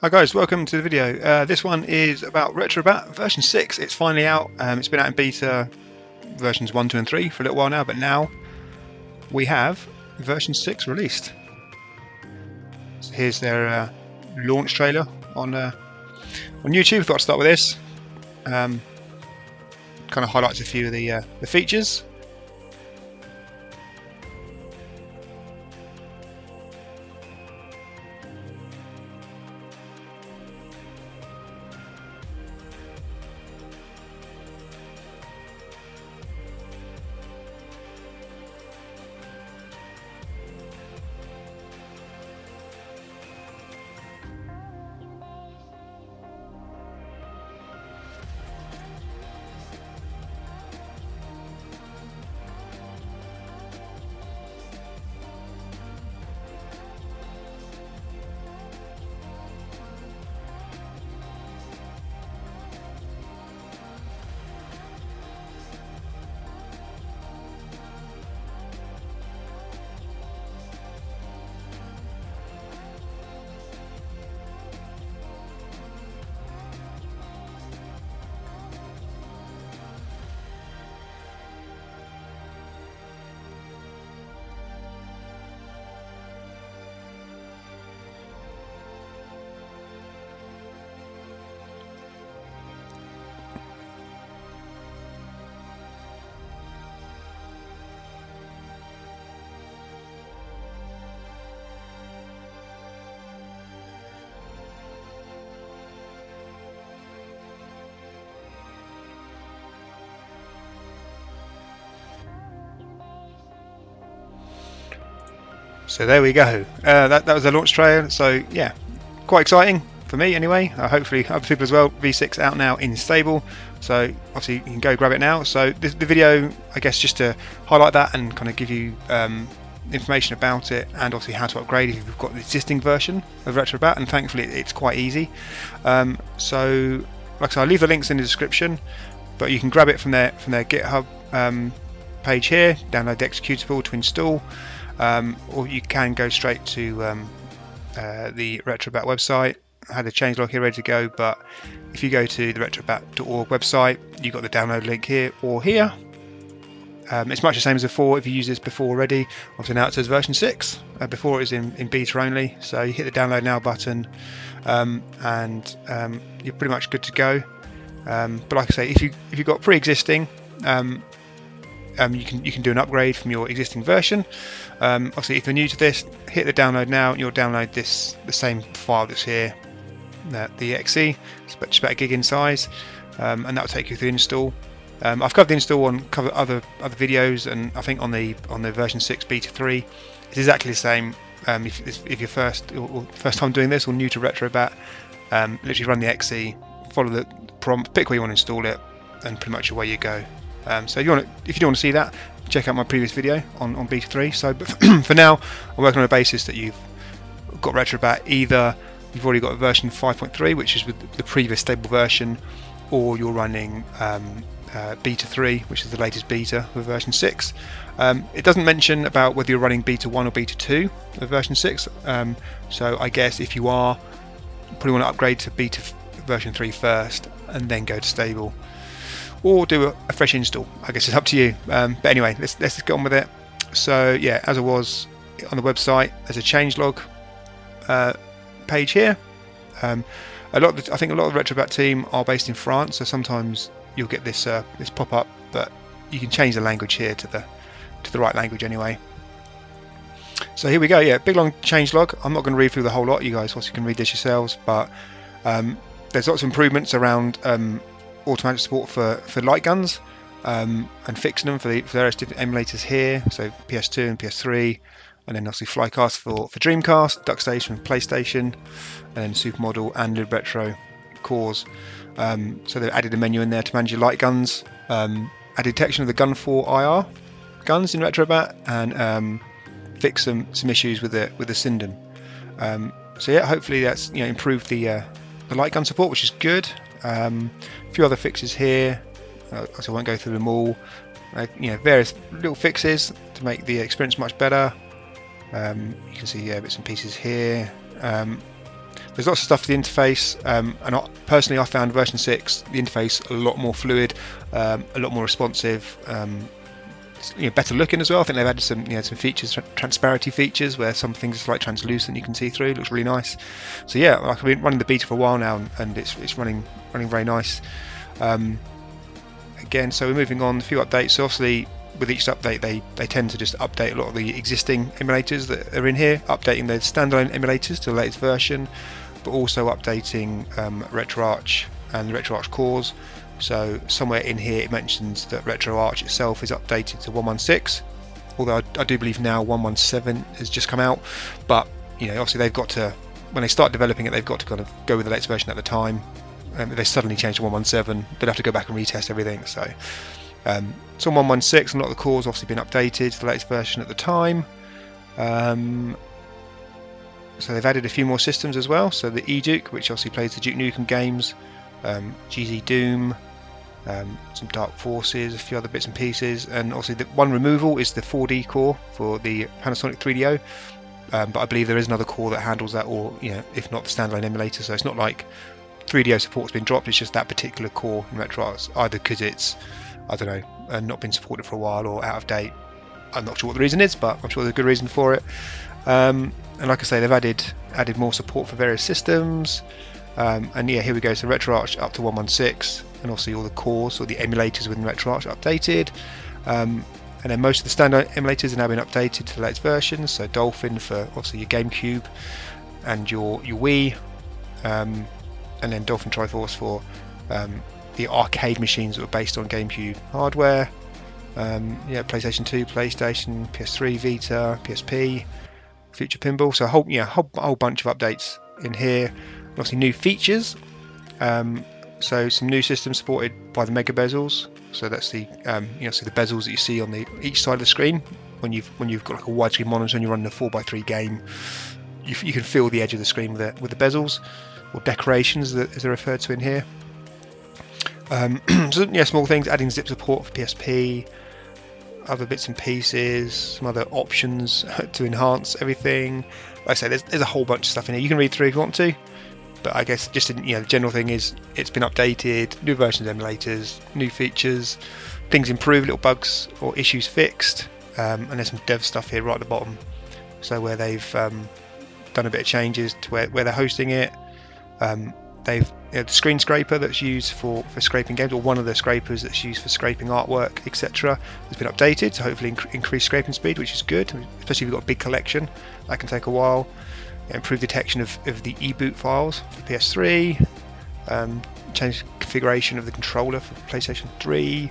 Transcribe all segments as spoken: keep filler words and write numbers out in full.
Hi guys, welcome to the video. Uh, this one is about RetroBat version six. It's finally out. Um, it's been out in beta versions one, two and three for a little while now, but now we have version six released. So here's their uh, launch trailer on uh, on YouTube. I thought I'd start with this. Um, kind of highlights a few of the, uh, the features. So there we go. Uh, that, that was the launch trailer. So yeah, quite exciting for me anyway. Uh, hopefully other people as well. V six out now in stable. So obviously you can go grab it now. So this, the video, I guess, just to highlight that and kind of give you um, information about it and obviously how to upgrade if you've got the existing version of RetroBat. And thankfully it's quite easy. Um, so like I said, I'll leave the links in the description, but you can grab it from their from their GitHub um, page here. Download the executable to install. Um, or you can go straight to um, uh, the RetroBat website. I had a changelog here ready to go, but if you go to the retrobat dot org website, you've got the download link here or here. Um, it's much the same as before. If you use this before already, obviously now it says version six. Uh, before it was in, in beta only, so you hit the download now button um, and um, you're pretty much good to go. Um, but like I say, if you if you've got pre-existing, um, Um, you can you can do an upgrade from your existing version. Um, obviously, if you're new to this, hit the download now, and you'll download this the same file that's here, uh, the .exe. It's about, about a gig in size, um, and that'll take you through the install. Um, I've covered the install on cover other other videos, and I think on the on the version six beta three, it's exactly the same. Um, if, if you're first or, or first time doing this or new to RetroBat, um, literally run the .exe, follow the prompt, pick where you want to install it, and pretty much away you go. Um, so if you, want to, if you don't want to see that, check out my previous video on, on beta three. So but for now, I'm working on a basis that you've got RetroBat either you've already got a version five point three, which is with the previous stable version, or you're running um, uh, beta three, which is the latest beta of version six. Um, it doesn't mention about whether you're running beta one or beta two of version six. Um, so I guess if you are, you probably want to upgrade to beta version three first and then go to stable. Or do a, a fresh install. I guess it's up to you. Um, but anyway, let's let's get on with it. So yeah, as I was on the website, there's a changelog uh, page here. Um, a lot, of the, I think, a lot of the RetroBat team are based in France, so sometimes you'll get this uh, this pop up, but you can change the language here to the to the right language anyway. So here we go. Yeah, big long changelog. I'm not going to read through the whole lot. You guys also can read this yourselves, but um, there's lots of improvements around. Um, automatic support for, for light guns um, and fixing them for the for various different emulators here, so P S two and P S three, and then obviously Flycast for, for Dreamcast, DuckStation, PlayStation, and then Supermodel and Libretro cores. Um, so they've added a menu in there to manage your light guns, um, added detection of the Gun four I R guns in RetroBat, and um, fixed some, some issues with the with the Syndom. Um, so yeah, hopefully that's you know improved the uh, the light gun support, which is good. Um, a few other fixes here, uh, so I won't go through them all. uh, you know, various little fixes to make the experience much better. Um, you can see yeah, bits and pieces here. Um, there's lots of stuff for the interface, um, and I, personally I found version six, the interface, a lot more fluid, um, a lot more responsive, um, you know, better looking as well. I think they've added some, you know, some features, transparency features, where some things like translucent you can see through. It looks really nice. So yeah, I've been running the beta for a while now, and it's it's running running very nice. Um, again, so we're moving on a few updates. So obviously, with each update, they they tend to just update a lot of the existing emulators that are in here, updating their standalone emulators to the latest version, but also updating um, RetroArch and the RetroArch cores. So somewhere in here it mentions that RetroArch itself is updated to one one six, although I, I do believe now one one seven has just come out. But you know, obviously they've got to, when they start developing it, they've got to kind of go with the latest version at the time. Um, if they suddenly change to one one seven, they'd have to go back and retest everything. So um, it's on one one six, and a lot of the cores obviously been updated to the latest version at the time. Um, so they've added a few more systems as well. So the E-Duke, which obviously plays the Duke Nukem games, um, G Z Doom, um, some Dark Forces, a few other bits and pieces, and obviously the one removal is the four D core for the Panasonic three D O, um, but I believe there is another core that handles that, or you know, if not the standalone emulator. So it's not like three D O support's been dropped, it's just that particular core in RetroArch, either because it's, I don't know, uh, not been supported for a while or out of date. I'm not sure what the reason is, but I'm sure there's a good reason for it. Um, and like I say, they've added added more support for various systems. Um, and yeah, here we go. So RetroArch up to one one six, and obviously all the cores or the emulators within RetroArch updated. Um, and then most of the standard emulators are now been updated to the latest versions. So Dolphin for obviously your GameCube and your your Wii, um, and then Dolphin Triforce for um, the arcade machines that were based on GameCube hardware. Um, yeah, PlayStation two, PlayStation, P S three, Vita, P S P, Future Pinball. So a whole yeah, whole whole bunch of updates in here. Obviously new features, um, so some new systems supported by the mega bezels. So that's the um, you know, so the bezels that you see on the each side of the screen when you've when you've got like a widescreen monitor and you're running a four by three game. You, you can feel the edge of the screen with the, with the bezels, or decorations that, as they're referred to in here. Um, so yeah, small things, adding zip support for P S P, other bits and pieces, some other options to enhance everything. Like I say, there's, there's a whole bunch of stuff in here. You can read through if you want to. But I guess just in, you know, the general thing is it's been updated, new versions of emulators, new features, things improved, little bugs or issues fixed, um, and there's some dev stuff here right at the bottom. So where they've um, done a bit of changes to where, where they're hosting it. Um, they've you know, the screen scraper that's used for, for scraping games, or one of the scrapers that's used for scraping artwork, et cetera, has been updated to hopefully inc increase scraping speed, which is good, especially if you've got a big collection. That can take a while. Improve detection of, of the e-boot files for P S three, um, change configuration of the controller for PlayStation three,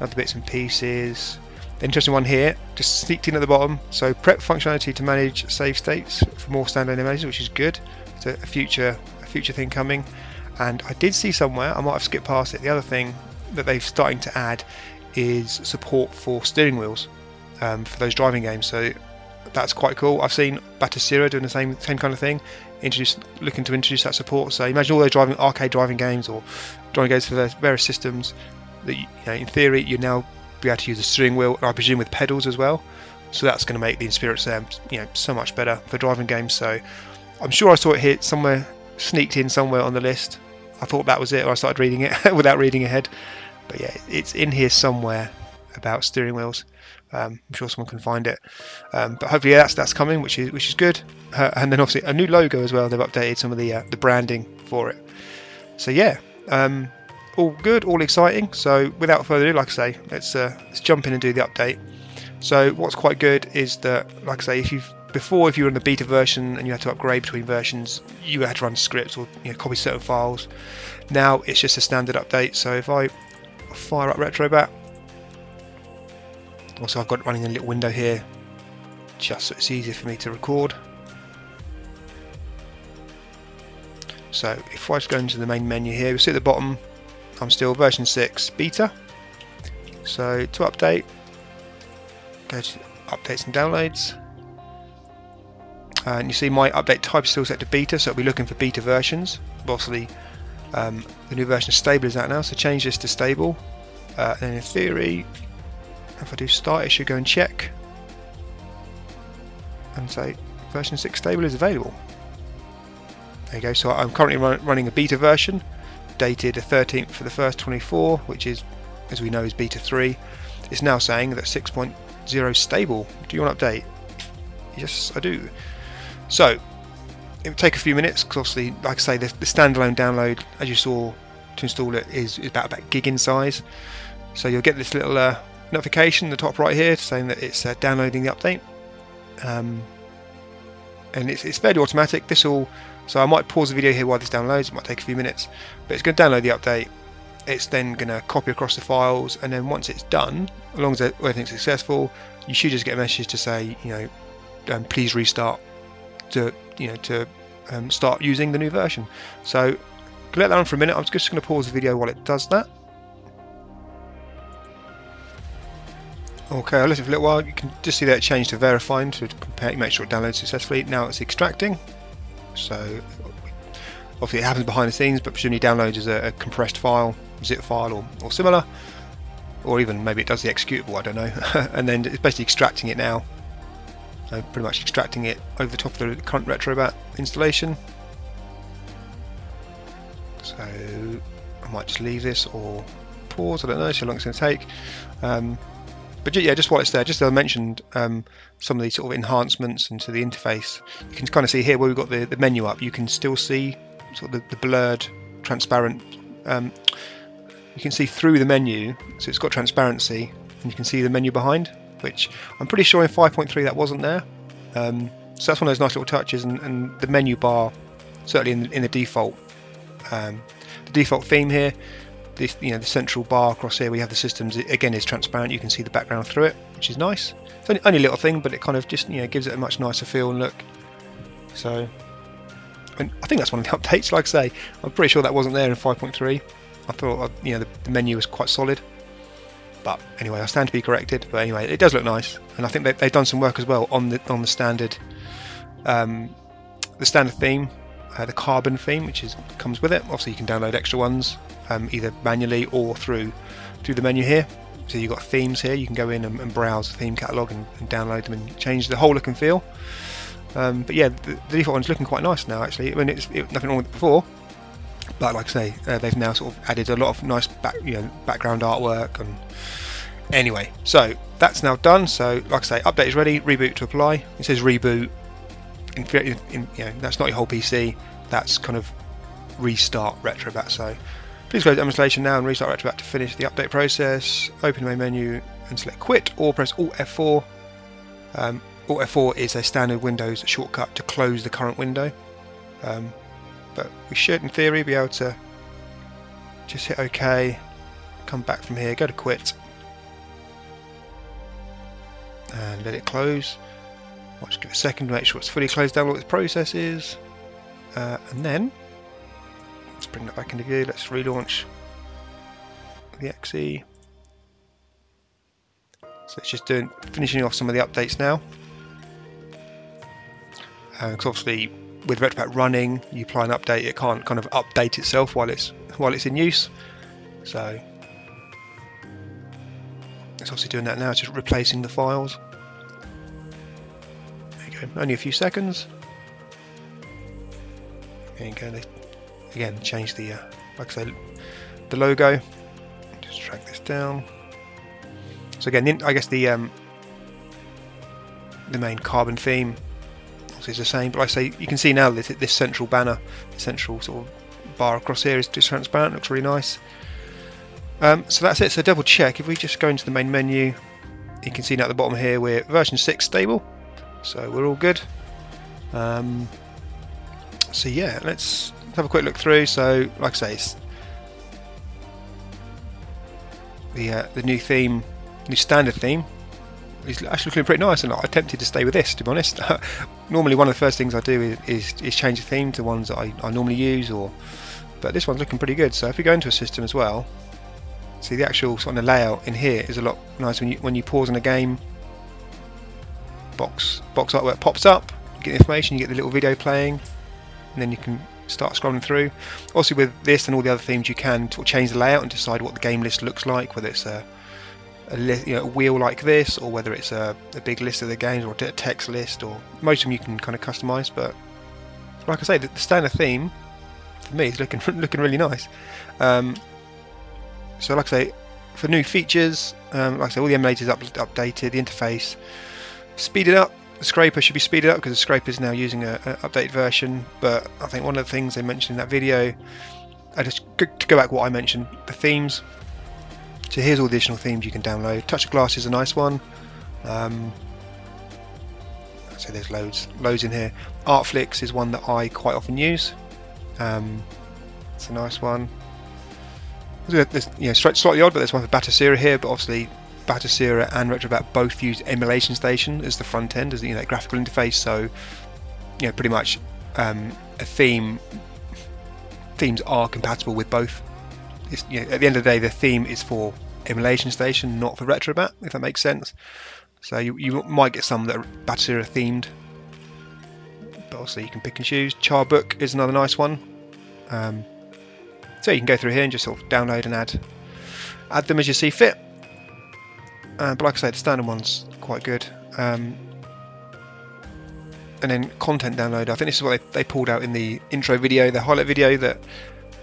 other bits and pieces. The interesting one here, just sneaked in at the bottom, so prep functionality to manage save states for more standalone emulators, which is good. It's a future, a future thing coming. And I did see somewhere, I might have skipped past it, the other thing that they've starting to add is support for steering wheels um, for those driving games. So that's quite cool. I've seen Batocera doing the same same kind of thing, introduce, looking to introduce that support. So imagine all those driving arcade driving games or driving games for those various systems that you know, in theory you now be able to use a steering wheel, and I presume with pedals as well. So that's going to make the experience um, you know, so much better for driving games. So I'm sure I saw it here somewhere, sneaked in somewhere on the list. I thought that was it, or I started reading it without reading ahead. But yeah, it's in here somewhere about steering wheels. Um, I'm sure someone can find it, um, but hopefully yeah, that's that's coming, which is which is good. Uh, and then obviously a new logo as well. They've updated some of the uh, the branding for it. So yeah, um, all good, all exciting. So without further ado, like I say, let's uh, let's jump in and do the update. So what's quite good is that, like I say, if you've before if you were in the beta version and you had to upgrade between versions, you had to run scripts or you know, copy certain files. Now it's just a standard update. So if I fire up RetroBat. Also, I've got it running in a little window here, just so it's easier for me to record. So if I just go into the main menu here, we see at the bottom, I'm still version six beta. So to update, go to updates and downloads. And you see my update type is still set to beta, so it'll be looking for beta versions. Obviously, um, the new version of stable is out now, so change this to stable. Uh, and in theory, If I do start, it should go and check and say version six stable is available. There you go. So I'm currently run, running a beta version dated the thirteenth for the first twenty-four, which is, as we know, is beta three. It's now saying that six point oh stable. Do you want to update? Yes, I do. So it would take a few minutes because obviously, like I say, the, the standalone download, as you saw, to install it is, is about about gig in size. So you'll get this little uh, notification in the top right here saying that it's uh, downloading the update, um, and it's, it's fairly automatic. This all, so I might pause the video here while this downloads. It might take a few minutes, but it's going to download the update. It's then going to copy across the files, and then once it's done, as long as everything's successful, you should just get a message to say, you know, um, please restart to, you know, to um, start using the new version. So let that on for a minute. I'm just going to pause the video while it does that. Okay, I'll let it for a little while. You can just see that it changed to verifying to compare, make sure it downloads successfully. Now it's extracting. So obviously it happens behind the scenes, but presumably downloads as a, a compressed file, zip file, or, or similar, or even maybe it does the executable. I don't know. And then it's basically extracting it now. So pretty much extracting it over the top of the current RetroBat installation. So I might just leave this or pause. I don't know how long it's going to take. Um, but yeah, just while it's there, just as I mentioned, um, some of these sort of enhancements into the interface. You can kind of see here where we've got the, the menu up. You can still see sort of the, the blurred, transparent. Um, you can see through the menu, so it's got transparency, and you can see the menu behind, which I'm pretty sure in five point three that wasn't there. Um, so that's one of those nice little touches, and, and the menu bar, certainly in the, in the default. Um, the default theme here, the, you know, the central bar across here, we have the systems, it again is transparent. You can see the background through it, which is nice. It's only, only a little thing, but it kind of just, you know, gives it a much nicer feel and look. So, and I think that's one of the updates. Like I say, I'm pretty sure that wasn't there in five point three. I thought, you know, the, the menu was quite solid, but anyway, I stand to be corrected. But anyway, it does look nice, and I think they, they've done some work as well on the on the standard, um, the standard theme. Uh, the carbon theme, which is comes with it. Obviously you can download extra ones um, either manually or through through the menu here. So you've got themes here, you can go in and, and browse the theme catalog and, and download them and change the whole look and feel. Um, but yeah, the, the default one's looking quite nice now actually. I mean, it's it, nothing wrong with it before, but like I say, uh, they've now sort of added a lot of nice back, you know, background artwork. And anyway, so that's now done. So like I say, update is ready, reboot to apply. It says reboot. In, in, you know, that's not your whole P C, that's kind of restart RetroBat. So please close the installation now and restart RetroBat to finish the update process. Open the main menu and select quit, or press Alt F four. Um, Alt F four is a standard Windows shortcut to close the current window, um, but we should in theory be able to just hit OK, come back from here, go to quit and let it close. I'll just give it a second to make sure it's fully closed down all its processes, uh, and then let's bring that back into view. Let's relaunch the X E. So it's just doing finishing off some of the updates now. Because uh, obviously with RetroBat running, you apply an update, it can't kind of update itself while it's while it's in use. So it's obviously doing that now. It's just replacing the files. Only a few seconds. There you go. They, again, change the, uh, like I said, the logo. Just drag this down. So again, I guess the um, the main carbon theme is the same. But like I say, you can see now that this central banner, the central sort of bar across here is just transparent. Looks really nice. Um, so that's it. So double check. If we just go into the main menu, you can see now at the bottom here we're version six stable. So we're all good. Um, so yeah, let's have a quick look through. So like I say, it's the uh, the new theme, new standard theme, is actually looking pretty nice, and I attempted to stay with this, to be honest. Normally one of the first things I do is, is, is change the theme to ones that I, I normally use, or but this one's looking pretty good. So if we go into a system as well, see the actual sort of layout in here is a lot nicer. When you, when you pause on a game, box box artwork pops up, you get information, you get the little video playing, and then you can start scrolling through. Also with this and all the other themes, you can change the layout and decide what the game list looks like, whether it's a a list, you know, a wheel like this, or whether it's a, a big list of the games, or a text list, or most of them you can kind of customize. But like I say, the, the standard theme for me is looking looking really nice. Um, so like I say, for new features, um, like I say, all the emulators up, updated, the interface speeded up. The scraper should be speeded up because the scraper is now using an updated version. But I think one of the things they mentioned in that video, I just to go back to what I mentioned, the themes. So here's all the additional themes you can download. Touch of Glass is a nice one. Um, so there's loads, loads in here. Artflix is one that I quite often use. Um, it's a nice one. There's, you know, slightly odd, but there's one for Batocera here. But obviously, Batocera and RetroBat both use EmulationStation as the front end, as the, you know, that graphical interface. So, you know, pretty much um, a theme themes are compatible with both. It's, you know, at the end of the day, the theme is for EmulationStation, not for RetroBat, if that makes sense. So you, you might get some that are Batocera themed, but also you can pick and choose. Charbook is another nice one. Um, so you can go through here and just sort of download and add, add them as you see fit. Uh, but like I say, the standard one's quite good. Um, and then content download. I think this is what they, they pulled out in the intro video, the highlight video, that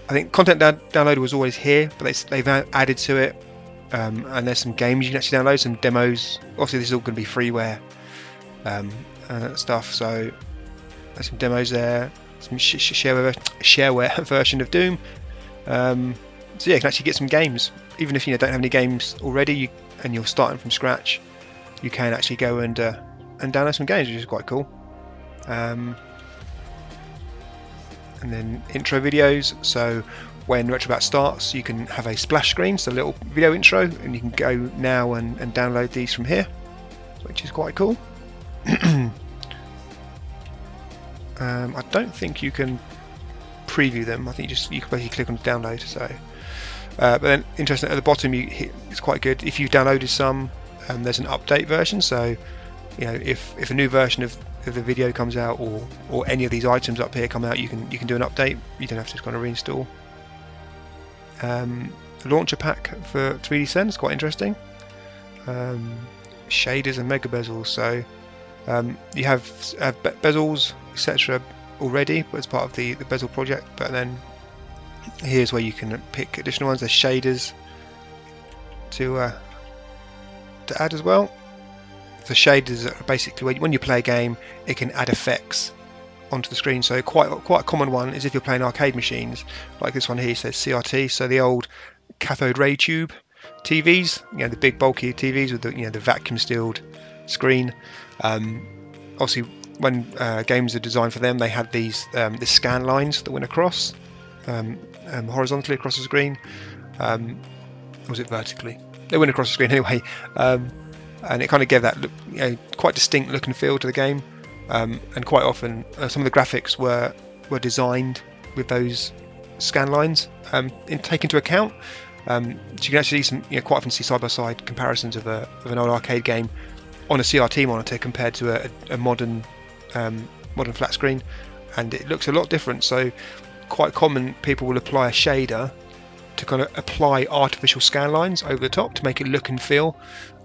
I think content download was always here, but they, they've added to it, um, and there's some games you can actually download, some demos. Obviously this is all going to be freeware um, and stuff, so there's some demos there, some sh sh shareware, shareware version of Doom. Um, so yeah, you can actually get some games, even if you don't have any games already, you, and you're starting from scratch, you can actually go and, uh, and download some games, which is quite cool. Um, and then intro videos, so when RetroBat starts you can have a splash screen, so a little video intro, and you can go now and, and download these from here, which is quite cool. um, I don't think you can preview them, I think you just you can basically click on download. So, uh, but then interesting, at the bottom you hit, it's quite good if you've downloaded some, and um, there's an update version, so you know, if, if a new version of if the video comes out, or or any of these items up here come out, you can you can do an update. You don't have to just kind of reinstall. Um, the launcher pack for three D Send is quite interesting. Um, shaders and mega bezels. So um, you have, have be bezels et cetera already, but it's part of the the bezel project. But then here's where you can pick additional ones. There's shaders to uh, to add as well. The shaders are basically when you play a game, it can add effects onto the screen. So quite quite a common one is if you're playing arcade machines, like this one here says C R T. So the old cathode ray tube T Vs, you know, the big bulky T Vs with the, you know, the vacuum sealed screen. Um, obviously, when uh, games are designed for them, they had these um, the scan lines that went across um, um, horizontally across the screen. Um, or was it vertically? They went across the screen anyway. Um, And it kind of gave that, you know, quite distinct look and feel to the game, um, and quite often uh, some of the graphics were were designed with those scan lines um, in take into account. Um, so you can actually see some, you know, quite often see side by side comparisons of a of an old arcade game on a C R T monitor compared to a, a modern um, modern flat screen, and it looks a lot different. So quite common, people will apply a shader to kind of apply artificial scan lines over the top to make it look and feel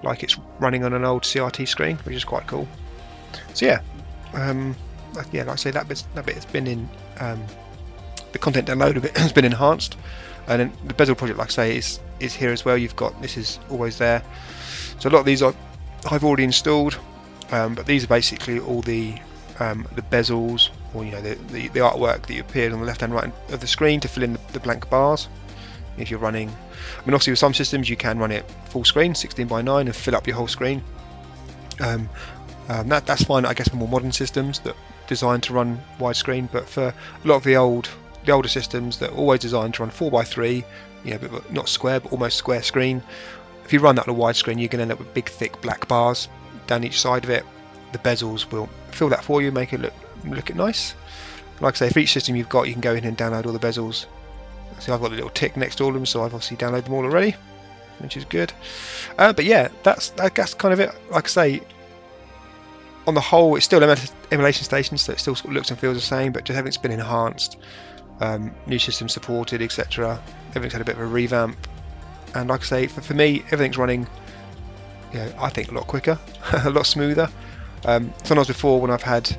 like it's running on an old C R T screen, which is quite cool. So yeah, um, yeah, like I say, that bit that bit has been in um, the content download of it has been enhanced, and then the bezel project, like I say, is is here as well. You've got this is always there. So a lot of these I've, I've already installed, um, but these are basically all the um, the bezels, or you know, the, the the artwork that appeared on the left and right of the screen to fill in the, the blank bars. If you're running, I mean, obviously with some systems you can run it full screen, sixteen by nine, and fill up your whole screen. Um, um, that that's fine, I guess, for more modern systems that designed to run widescreen. But for a lot of the old, the older systems that are always designed to run four by three, you know, but not square, but almost square screen. If you run that on a widescreen, you're going to end up with big, thick black bars down each side of it. The bezels will fill that for you, make it look look it nice. Like I say, for each system you've got, you can go in and download all the bezels. So I've got a little tick next to all of them, so I've obviously downloaded them all already, which is good. Uh, but yeah, that's that's kind of it. Like I say, on the whole, it's still EmulationStation, so it still looks and feels the same, but just everything's been enhanced, um, new systems supported, et cetera. Everything's had a bit of a revamp, and like I say, for, for me, everything's running you know, I think a lot quicker, a lot smoother. Um, sometimes before, when I've had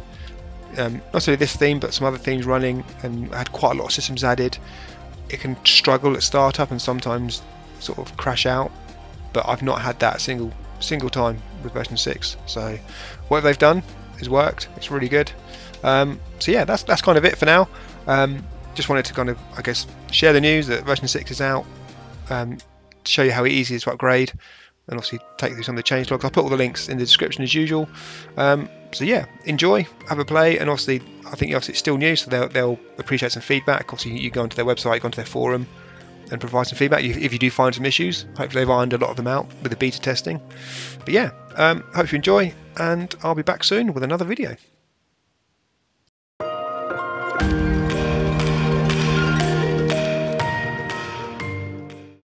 um, not only this theme but some other themes running and had quite a lot of systems added, it can struggle at startup and sometimes sort of crash out, but I've not had that single single time with version six. So what they've done has worked. It's really good. Um, so yeah, that's that's kind of it for now. Um, just wanted to kind of, I guess, share the news that version six is out, um, to show you how easy it is to upgrade, and obviously take through some of the change logs. I'll put all the links in the description as usual. Um, so yeah, enjoy, have a play, and obviously I think obviously it's still new, so they'll, they'll appreciate some feedback. Obviously you go onto their website, go onto their forum, and provide some feedback if you do find some issues. Hopefully they've ironed a lot of them out with the beta testing. But yeah, um, hope you enjoy, and I'll be back soon with another video.